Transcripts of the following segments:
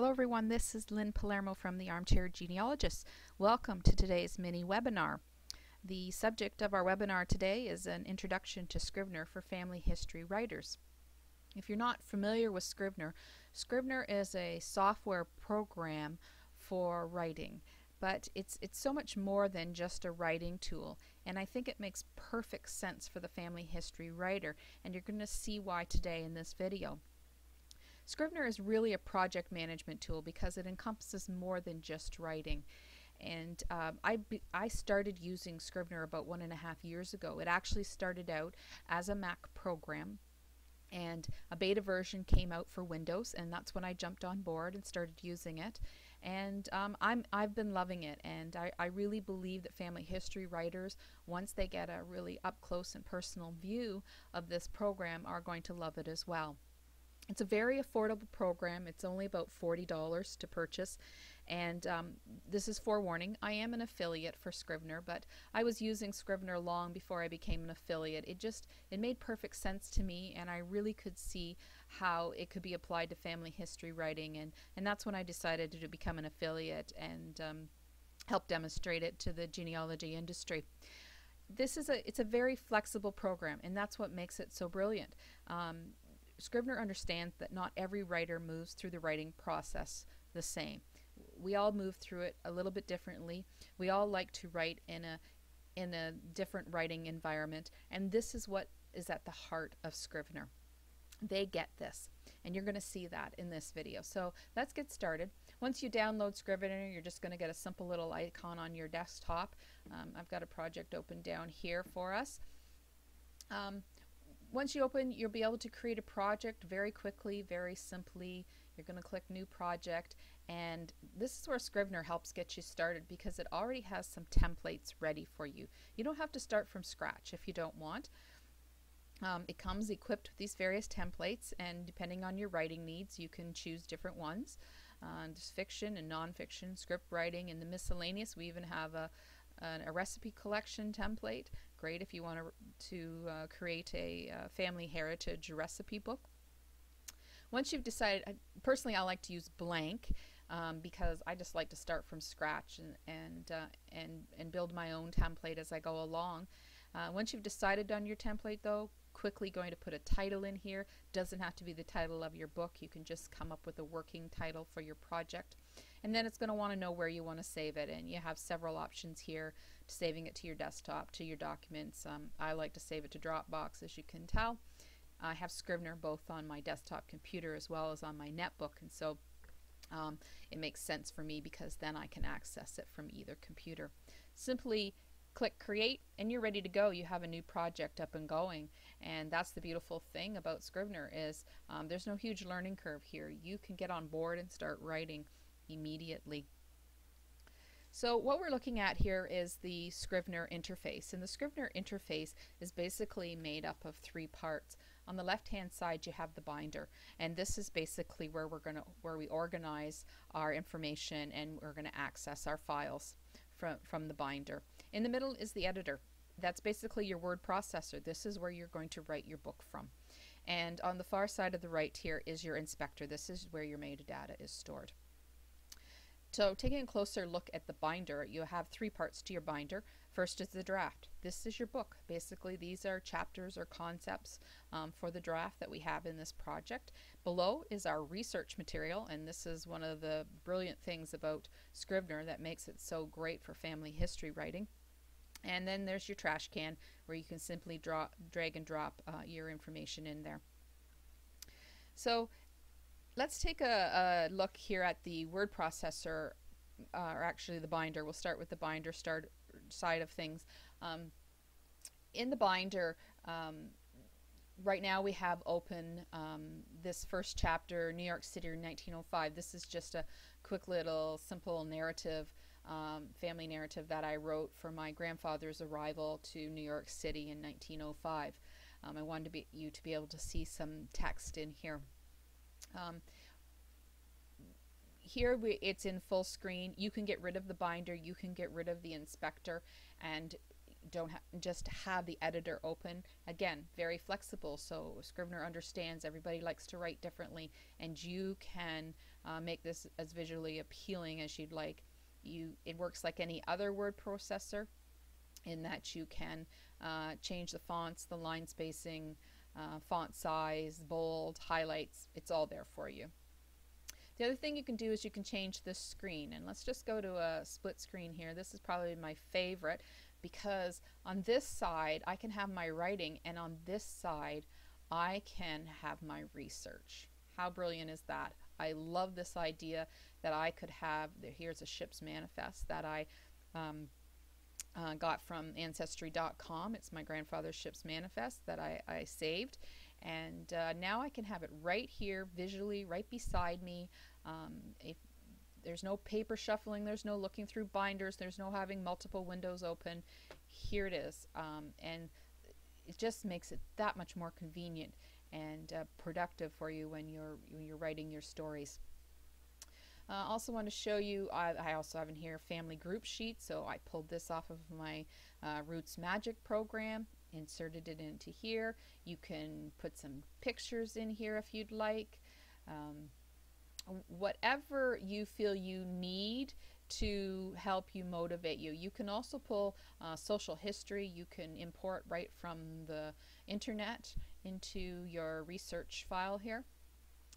Hello everyone, this is Lynn Palermo from The Armchair Genealogist. Welcome to today's mini webinar. The subject of our webinar today is an introduction to Scrivener for family history writers. If you're not familiar with Scrivener, Scrivener is a software program for writing, but it's so much more than just a writing tool, and I think it makes perfect sense for the family history writer, and you're going to see why today in this video. Scrivener is really a project management tool because it encompasses more than just writing. And I started using Scrivener about 1.5 years ago. It actually started out as a Mac program, and a beta version came out for Windows, and that's when I jumped on board and started using it. And I've been loving it, and I really believe that family history writers, once they get a really up-close and personal view of this program, are going to love it as well. It's a very affordable program. It's only about $40 to purchase, and this is forewarning. I am an affiliate for Scrivener, but I was using Scrivener long before I became an affiliate. It made perfect sense to me, and I really could see how it could be applied to family history writing, and that's when I decided to become an affiliate and help demonstrate it to the genealogy industry. It's a very flexible program, and that's what makes it so brilliant. Scrivener understands that not every writer moves through the writing process the same. We all move through it a little bit differently. We all like to write in a different writing environment, and this is what is at the heart of Scrivener. They get this, and you're going to see that in this video. So let's get started. Once you download Scrivener, you're just going to get a simple little icon on your desktop. I've got a project open down here for us. Once you open, you'll be able to create a project very quickly, very simply. You're going to click New Project, and this is where Scrivener helps get you started because it already has some templates ready for you. You don't have to start from scratch if you don't want. It comes equipped with these various templates, and depending on your writing needs, you can choose different ones. Just fiction and nonfiction, script writing, and the miscellaneous. We even have a recipe collection template. Great if you want to create a family heritage recipe book. Once you've decided, personally I like to use blank because I just like to start from scratch and build my own template as I go along. Once you've decided on your template, though, quickly going to put a title in here. Doesn't have to be the title of your book. You can just come up with a working title for your project, and then it's going to want to know where you want to save it, and you have several options here, saving it to your desktop, to your documents. I like to save it to Dropbox, as you can tell. I have Scrivener both on my desktop computer as well as on my netbook, and so it makes sense for me because then I can access it from either computer. Simply click Create, and you're ready to go. You have a new project up and going, and that's the beautiful thing about Scrivener is there's no huge learning curve here. You can get on board and start writing immediately. So what we're looking at here is the Scrivener interface, and the Scrivener interface is basically made up of three parts. On the left hand side you have the binder, and this is basically where we organize our information, and we're going to access our files from the binder. In the middle is the editor. That's basically your word processor. This is where you're going to write your book from. And on the far side of the right here is your inspector. This is where your metadata is stored. So taking a closer look at the binder, you have three parts to your binder. First is the draft. This is your book. Basically these are chapters or concepts for the draft that we have in this project. Below is our research material, and this is one of the brilliant things about Scrivener that makes it so great for family history writing. And then there's your trash can, where you can simply drag and drop your information in there. So let's take a look here at the word processor, or actually the binder. We'll start with the binder side of things. In the binder, right now we have open this first chapter, New York City 1905. This is just a quick little simple narrative, family narrative that I wrote for my grandfather's arrival to New York City in 1905. I wanted you to be able to see some text in here. Here it's in full screen. You can get rid of the binder, you can get rid of the inspector, and just have the editor open. Again, very flexible, so Scrivener understands everybody likes to write differently, and you can make this as visually appealing as you'd like. It works like any other word processor in that you can change the fonts, the line spacing, font size, bold, highlights. It's all there for you. The other thing you can do is you can change the screen, and let's just go to a split screen here. This is probably my favorite because on this side I can have my writing, and on this side I can have my research. How brilliant is that? I love this idea that I could have, here's a ship's manifest that I got from ancestry.com. It's my grandfather's ship's manifest that I saved, and now I can have it right here visually right beside me. If there's no paper shuffling, there's no looking through binders, there's no having multiple windows open. Here it is, and it just makes it that much more convenient and productive for you when you're writing your stories. I also want to show you, I also have in here a family group sheet, so I pulled this off of my Roots Magic program, inserted it into here. You can put some pictures in here if you'd like. Whatever you feel you need to help you motivate you. You can also pull social history. You can import right from the internet into your research file here.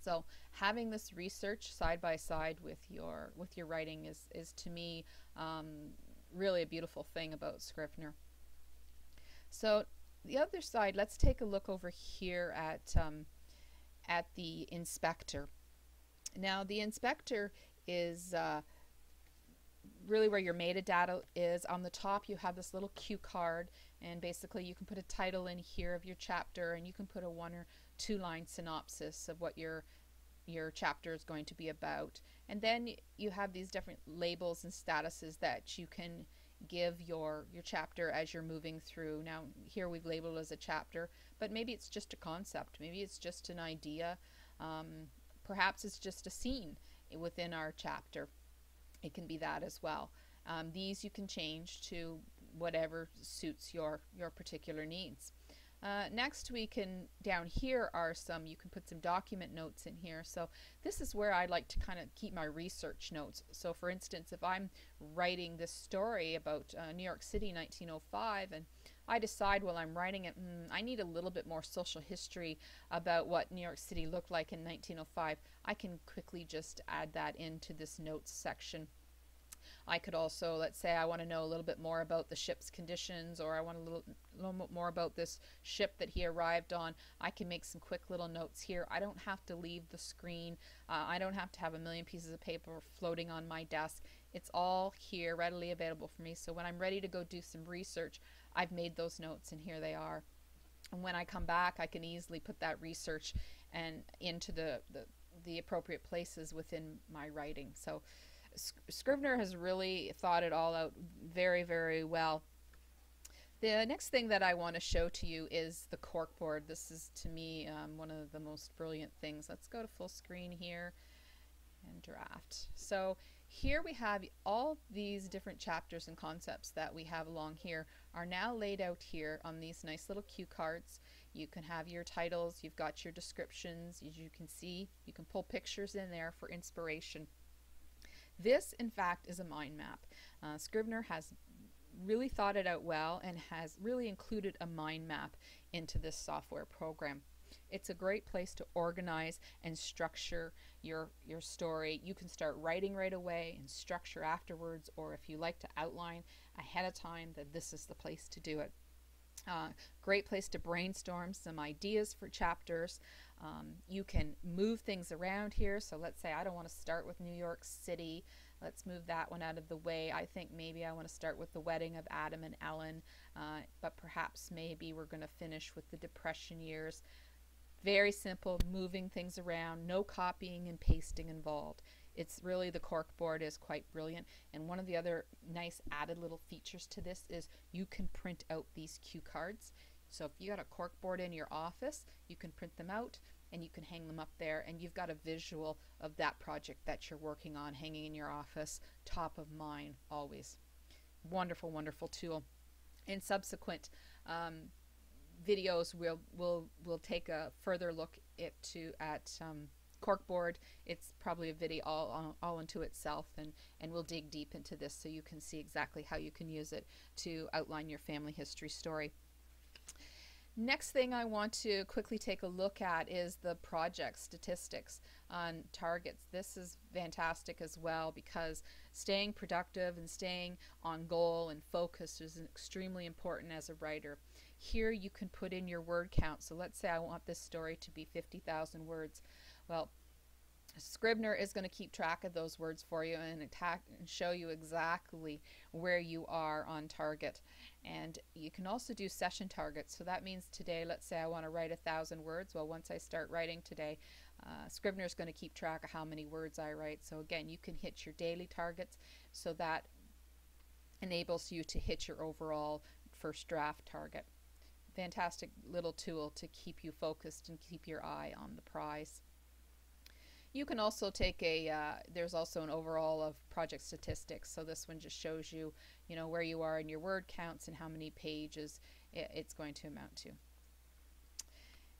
So having this research side by side with your writing is to me really a beautiful thing about Scrivener. So the other side, let's take a look over here at the inspector. Now the inspector is really where your metadata is. On the top you have this little cue card, and basically you can put a title in here of your chapter, and you can put a 1 or 2 line synopsis of what your chapter is going to be about. And then you have these different labels and statuses that you can give your chapter as you're moving through. Now here we've labeled as a chapter, but maybe it's just a concept, maybe it's just an idea, perhaps it's just a scene within our chapter. It can be that as well. These you can change to whatever suits your particular needs. Next we can, down here are some, you can put some document notes in here. So this is where I like to kind of keep my research notes. So for instance, if I'm writing this story about New York City 1905, and I decide while I'm writing it, I need a little bit more social history about what New York City looked like in 1905, I can quickly just add that into this notes section. I could also, let's say I want to know a little bit more about the ship's conditions, or I want a little more about this ship that he arrived on. I can make some quick little notes here. I don't have to leave the screen. I don't have to have a million pieces of paper floating on my desk. It's all here readily available for me. So when I'm ready to go do some research, I've made those notes, and here they are. And when I come back, I can easily put that research and into the appropriate places within my writing. So Scrivener has really thought it all out very, very well. The next thing that I want to show to you is the corkboard. This is, to me, one of the most brilliant things. Let's go to full screen here and draft. So here we have all these different chapters and concepts that we have along here are now laid out here on these nice little cue cards. You can have your titles, you've got your descriptions, as you can see. You can pull pictures in there for inspiration. This, in fact, is a mind map. Scrivener has really thought it out well and has really included a mind map into this software program. It's a great place to organize and structure your story. You can start writing right away and structure afterwards, or if you like to outline ahead of time, then this is the place to do it. Great place to brainstorm some ideas for chapters. You can move things around here. So let's say I don't want to start with New York City. Let's move that one out of the way. I think maybe I want to start with the wedding of Adam and Ellen, but perhaps maybe we're going to finish with the Depression years. Very simple, moving things around, no copying and pasting involved. It's really, the corkboard is quite brilliant. And one of the other nice added little features to this is you can print out these cue cards. So if you got a corkboard in your office, you can print them out and you can hang them up there, and you've got a visual of that project that you're working on hanging in your office, top of mind always. Wonderful, wonderful tool. And subsequent videos will take a further look at corkboard. It's probably a video all into itself, and we'll dig deep into this so you can see exactly how you can use it to outline your family history story. Next thing I want to quickly take a look at is the project statistics on targets. This is fantastic as well, because staying productive and staying on goal and focused is extremely important as a writer. Here you can put in your word count. So let's say I want this story to be 50,000 words. Well, Scrivener is going to keep track of those words for you and show you exactly where you are on target. And you can also do session targets. So that means today, let's say I want to write 1,000 words. Well, once I start writing today, Scrivener is going to keep track of how many words I write. So again, you can hit your daily targets, so that enables you to hit your overall first draft target. Fantastic little tool to keep you focused and keep your eye on the prize. You can also take a, there's also an overall of project statistics. So this one just shows you, you know, where you are in your word counts and how many pages it's going to amount to.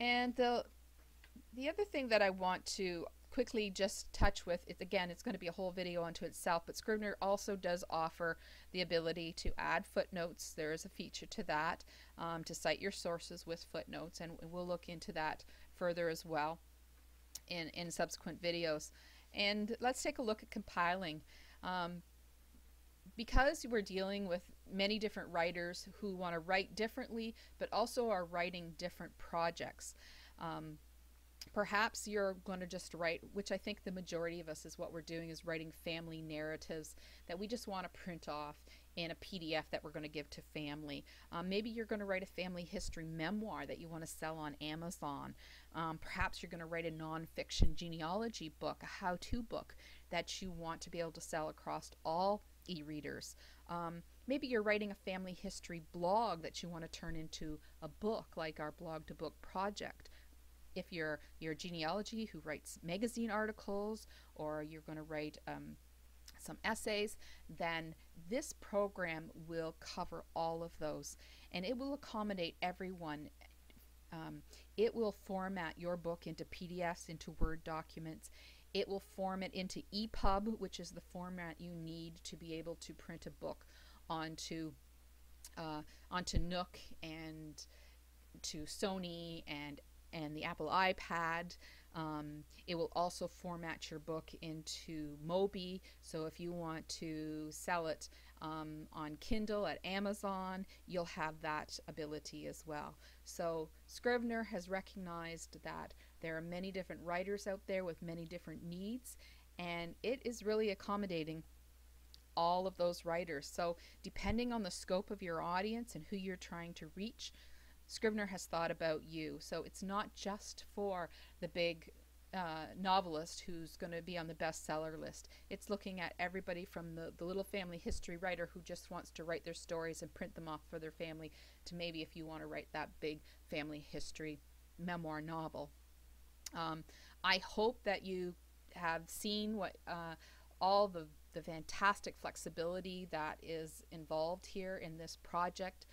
And the other thing that I want to quickly just touch with, again, it's going to be a whole video unto itself, but Scrivener also does offer the ability to add footnotes. There is a feature to that, to cite your sources with footnotes, and we'll look into that further as well in subsequent videos. And let's take a look at compiling. Because we're dealing with many different writers who want to write differently, but also are writing different projects. Perhaps you're going to just write, which I think the majority of us is what we're doing, is writing family narratives that we just want to print off in a PDF that we're going to give to family. Maybe you're going to write a family history memoir that you want to sell on Amazon. Perhaps you're going to write a nonfiction genealogy book, a how-to book that you want to be able to sell across all e-readers. Maybe you're writing a family history blog that you want to turn into a book, like our blog-to-book project. If you're genealogy who writes magazine articles, or you're going to write some essays, then this program will cover all of those, and it will accommodate everyone. It will format your book into PDFs, into Word documents. It will form it into EPUB, which is the format you need to be able to print a book onto Nook and to Sony and the Apple iPad. It will also format your book into Mobi, so if you want to sell it on Kindle at Amazon, you'll have that ability as well. So Scrivener has recognized that there are many different writers out there with many different needs, and it is really accommodating all of those writers. So depending on the scope of your audience and who you're trying to reach, Scrivener has thought about you. So it's not just for the big novelist who's going to be on the bestseller list. It's looking at everybody from the little family history writer who just wants to write their stories and print them off for their family, to maybe if you want to write that big family history memoir novel. I hope that you have seen what all the fantastic flexibility that is involved here in this project.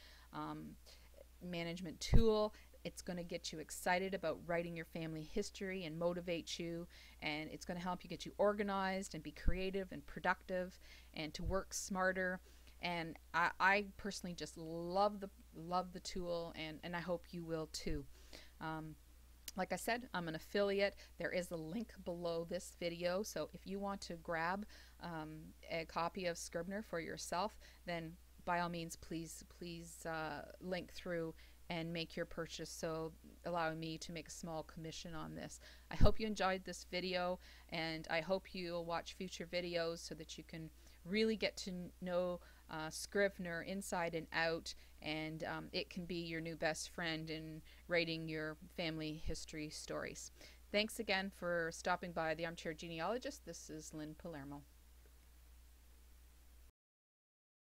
Management tool. It's going to get you excited about writing your family history and motivate you, and it's going to help you get you organized and be creative and productive and to work smarter. And I personally just love the tool, and I hope you will too. Like I said, I'm an affiliate. There is a link below this video, so if you want to grab a copy of Scrivener for yourself, then by all means, please link through and make your purchase, so allowing me to make a small commission on this. I hope you enjoyed this video, and I hope you'll watch future videos so that you can really get to know Scrivener inside and out, and it can be your new best friend in writing your family history stories. Thanks again for stopping by The Armchair Genealogist. This is Lynn Palermo.